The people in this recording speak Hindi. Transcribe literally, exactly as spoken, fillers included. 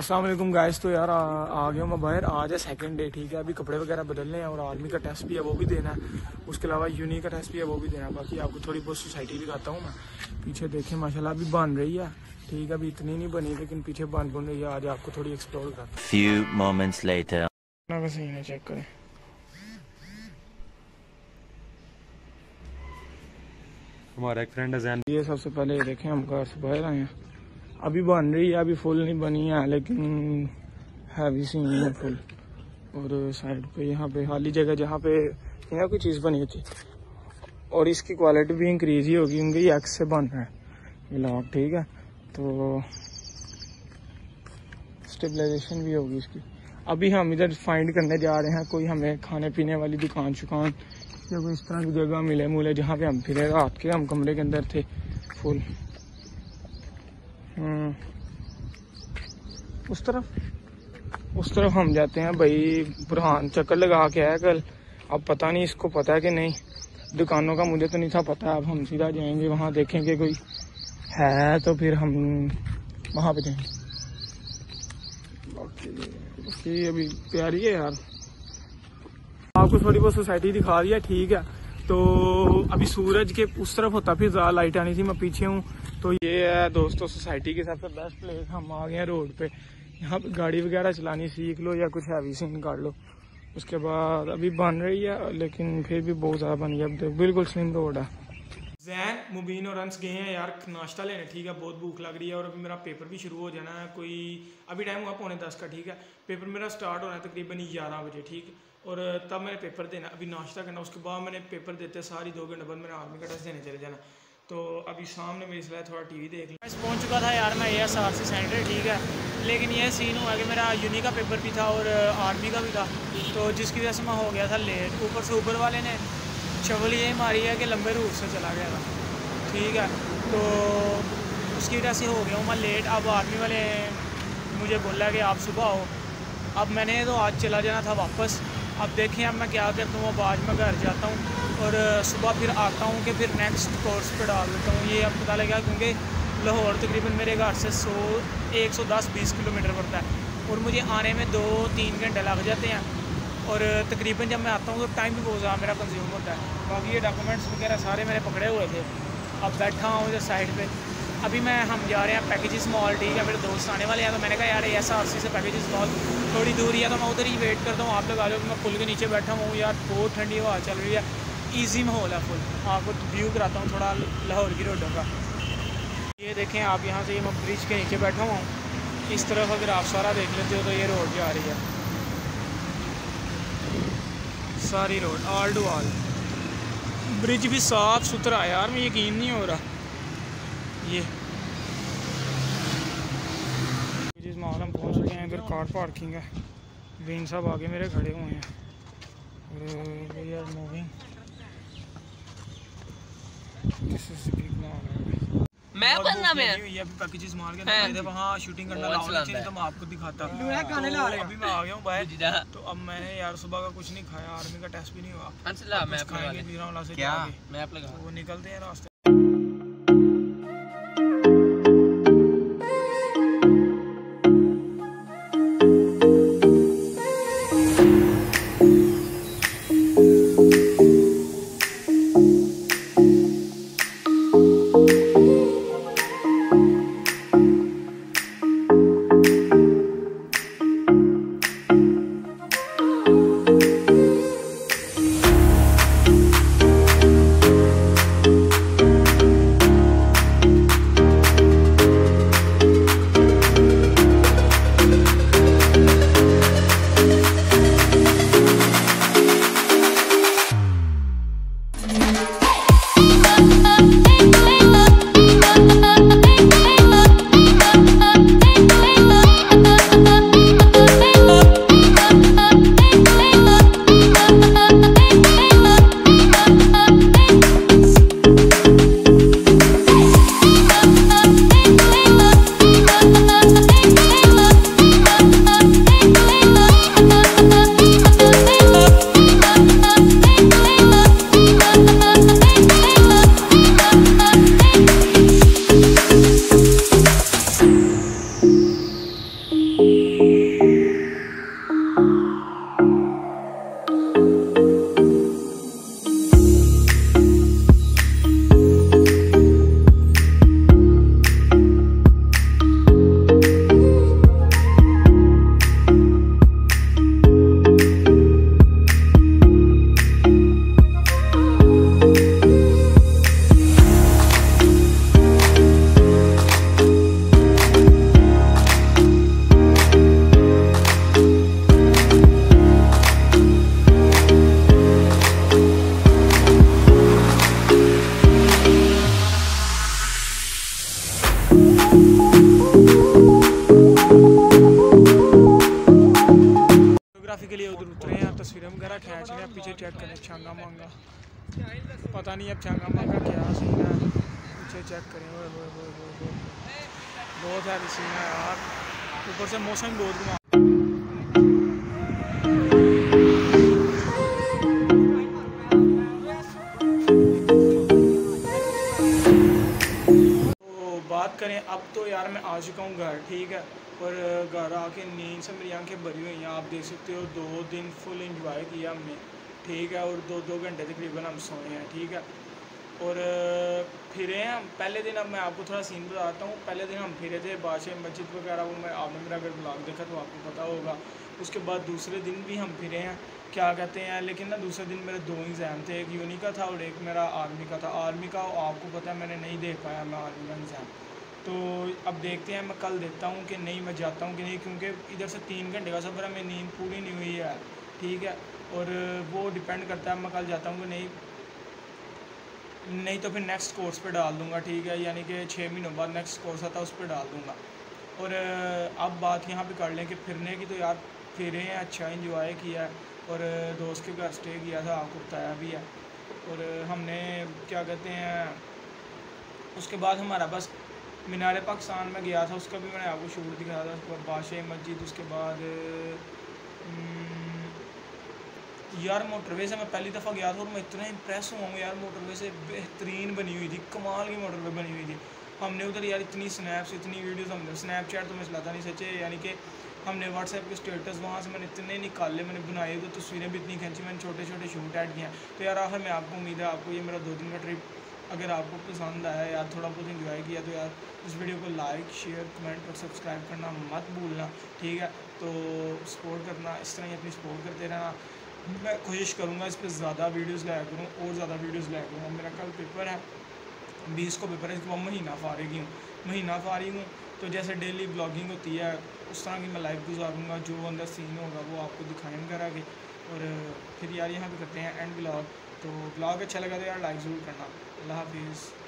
अस्सलाम वालेकुम गाइस। तो यार आ, आ गया मैं बाहर। आज है सेकंड डे, ठीक है। अभी कपड़े वगैरह बदलने हैं और आर्मी का टेस्ट भी है वो भी देना है, उसके अलावा यूनी का टेस्ट भी है वो भी देना है। बाकी आपको थोड़ी बहुत सोसाइटी भी खाता हूँ मैं। पीछे देखें माशाल्लाह अभी बन रही है, ठीक है। अभी इतनी नहीं बनी लेकिन पीछे बन बन रही है। आज आपको थोड़ी एक्सप्लोर करता हूँ। फ्यू मोमेंट्स लेटर ना सही ना चेक करें। हमारा एक फ्रेंड है, ये सबसे पहले देखें हम घर से बाहर आए हैं। अभी बन रही है, अभी फुल नहीं बनी है लेकिन हैवी सीन है फुल। और साइड पे यहाँ पे खाली जगह जहाँ पे यहाँ कोई चीज़ बनी होती और इसकी क्वालिटी भी इंक्रीज ही होगी क्योंकि ये एक्स से बन रहा है ब्लॉक, ठीक है। तो स्टेबलाइजेशन भी होगी इसकी। अभी हम इधर फाइंड करने जा रहे हैं कोई हमें खाने पीने वाली दुकान शुकान या कोई इस तरह की जगह मिले मूले जहाँ पे हम फिरे। रात के हम कमरे के अंदर थे फुल। उस तरफ उस तरफ हम जाते हैं भाई। बुरहान चक्कर लगा के आया कल, अब पता नहीं इसको पता है कि नहीं। दुकानों का मुझे तो नहीं था पता। अब हम सीधा जाएंगे वहाँ, देखेंगे कोई है तो फिर हम वहाँ पे जाएंगे। ओके अभी प्यारी है यार। आपको थोड़ी बहुत सोसाइटी दिखा रही है, ठीक है। तो अभी सूरज के उस तरफ होता फिर ज़्यादा लाइट आनी थी, मैं पीछे हूँ। तो ये है दोस्तों सोसाइटी के हिसाब से बेस्ट प्लेस। हम आ गए हैं रोड पे। यहाँ पे गाड़ी वगैरह चलानी सीख लो या कुछ हैवी सीन काट लो। उसके बाद अभी बन रही है लेकिन फिर भी बहुत ज़्यादा बन गया। अब बिल्कुल स्लिम रोड है। जैन मुबीन और अंस गए हैं यार नाश्ता लेने, ठीक है। बहुत भूख लग रही है और अभी मेरा पेपर भी शुरू हो जाना है। कोई अभी टाइम हुआ पौने दस का, ठीक है। पेपर मेरा स्टार्ट होना है तकरीबन ग्यारह बजे, ठीक। और तब मैंने पेपर देना, अभी नाश्ता करना, उसके बाद मैंने पेपर देते सारी दो घंटे बाद मैंने आर्मी का टेस्ट देने चले जाना। तो अभी सामने मेरी सलाह थोड़ा टीवी देख लिया। मैं पहुँच चुका था यार मैं A S R C centre, ठीक है। लेकिन यह सीन हुआ कि मेरा यूनी का पेपर भी था और आर्मी का भी था, तो जिसकी वजह से मैं हो गया था लेट। ऊपर से ऊपर वाले ने शवल ये मारी है कि लंबे रूट से चला गया था, ठीक है। तो उसकी वजह से हो गया हूँ मैं लेट। अब आर्मी वाले मुझे बोला कि आप सुबह आओ। अब मैंने तो आज चला जाना था वापस। अब देखें अब मैं क्या करता हूँ। अब आज मैं घर जाता हूँ और सुबह फिर आता हूँ कि फिर नेक्स्ट कोर्स पर डाल देता हूँ। ये अब पता लगेगा क्योंकि लाहौर तकरीबन मेरे घर से सौ एक सौ दस बीस किलोमीटर पड़ता है और मुझे आने में दो तीन घंटे लग जाते हैं। और तकरीबन जब मैं आता हूँ तो टाइम भी बहुत ज़्यादा मेरा कंज्यूम होता है। बाकी ये डॉक्यूमेंट्स वगैरह सारे मेरे पकड़े हुए थे। अब बैठा हूँ इधर साइड पे। अभी मैं हम जा रहे हैं पैकेजेस मॉल, ठीक है। मेरे दोस्त आने वाले हैं तो मैंने कहा यार एस आर सी से पैकेजेस मॉल थोड़ी दूरी है तो मैं उधर ही वेट करता हूँ। आप लोग आ जाओ। मैं पुल के नीचे बैठा हूँ यार, बहुत ठंडी हवा चल रही है। ईजी माहौल है फुल। आपको व्यू कराता हूँ थोड़ा लाहौर की रोडों का। ये देखें आप यहाँ से, ये मैं ब्रिज के नीचे बैठा हुआ हूँ। इस तरफ अगर आप सारा देख लेते हो तो ये रोड जा रही है, सारी road all to all. Bridge भी साफ सुथरा है यार, मैं यकीन नहीं हो रहा। ये जिस माहौल हम पहुँच गए हैं, इधर कार पार्किंग है। बीन साहब आगे मेरे खड़े हुए हैं। We are moving. This is big mall. मैं बनना में ये पैकेजेस मार के इधर वहां शूटिंग करना लाओ चाहिए तो मैं आपको दिखाता हूं। मैं गाने ला रहा हूं। अभी मैं आ गया हूं बाहर। तो अब मैंने यार सुबह का कुछ नहीं खाया, आर्मी का टेस्ट भी नहीं हुआ। अंसला मैं अपने वाले वीरा वाला से क्या मैं आप लगा वो निकलते हैं रास्ते। सेल्फी के लिए उधर उतरे हैं, तस्वीरें वगैरह खींच रहे हैं। पीछे चेक करें छांगा मांगा, पता नहीं अब छांगा मांगा क्या सीन है, पीछे चेक करें। ओए ओए ओए ओए बहुत हैवी सीन है यार, ऊपर से मौसम बहुत घुमा। बात करें अब तो यार मैं आ चुका हूँ घर, ठीक है, और घर आके नींद से मेरी आंखें भरी हुई हैं। आप देख सकते हो दो दिन फुल एंजॉय किया हमने, ठीक है, और दो दो घंटे तकरीबन हम सोए हैं, ठीक है, और फिरे हैं हम। पहले दिन अब मैं आपको थोड़ा सीन बताता हूँ। पहले दिन हम फिरे थे बादशाह मस्जिद वगैरह, वो मैं आपने मेरा अगर ब्लॉग देखा तो आपको पता होगा। उसके बाद दूसरे दिन भी हम फिरे हैं, क्या कहते हैं, लेकिन ना दूसरे दिन मेरे दो एग्ज़ाम थे, एक यूनी का था और एक मेरा आर्मी का था। आर्मी का आपको पता है मैंने नहीं देख पाया मैं आर्मी का एग्ज़ाम, तो अब देखते हैं मैं कल देता हूँ कि नहीं, मैं जाता हूँ कि नहीं, क्योंकि इधर से तीन घंटे का सफ़र है, मेरी नींद पूरी नहीं हुई है, ठीक है, और वो डिपेंड करता है मैं कल जाता हूँ कि नहीं। नहीं तो फिर नेक्स्ट कोर्स पर डाल दूँगा, ठीक है, यानी कि छः महीनों बाद नेक्स्ट कोर्स आता है उस पर डाल दूँगा। और अब बात यहाँ पर कर लें कि फिरने की, तो यार फिरे हैं, अच्छा इंजॉय किया है, और दोस्त के घर स्टे किया था, आपको बताया भी है। और हमने क्या कहते हैं, उसके बाद हमारा बस मीनार पाकिस्तान में गया था, उसका भी मैंने आपको शूट दिखाया था। उसके बाद बादशाह मस्जिद, उसके बाद यार मोटरवे से मैं पहली दफ़ा गया था और मैं इतना इम्प्रेस हुआ हूँ यार, मोटरवे से बेहतरीन बनी हुई थी, कमाल की मोटरवे बनी हुई थी। हमने उधर यार इतनी स्नैप्स, इतनी वीडियोस, हमने स्नैपचैट तो मैं चलाता नहीं सच्चे, यानी कि हमने व्हाट्सएप के स्टेटस वहाँ से मैंने इतने निकाले, मैंने बनाए तो तस्वीरें भी इतनी खींची, मैंने छोटे छोटे शूट ऐड किए। तो यार आखिर मैं आपको उम्मीद है आपको ये मेरा दो दिन का ट्रिप अगर आपको पसंद आया यार, थोड़ा बहुत इन्जॉय किया, तो यार इस वीडियो को लाइक शेयर कमेंट और सब्सक्राइब करना मत भूलना, ठीक है, तो सपोर्ट करना, इस तरह ही अपनी सपोर्ट करते रहना। मैं कोशिश करूँगा इस पर ज़्यादा वीडियोज़ लाया करूँ और ज़्यादा वीडियोज़ लाया करूँगा। मेरा कल पेपर है, बीस को पेपर है, इसके बाद महीना फारेगी हूँ महीना फारी हूँ तो जैसे डेली ब्लॉगिंग होती है उस तरह की मैं लाइफ गुजारूँगा, जो अंदर सीन होगा वो आपको दिखाएंगे आगे। और फिर यार यहाँ पे करते हैं एंड ब्लॉग, तो ब्लॉग अच्छा लगा तो यार लाइक ज़रूर करना। अल्लाह हाफिज़।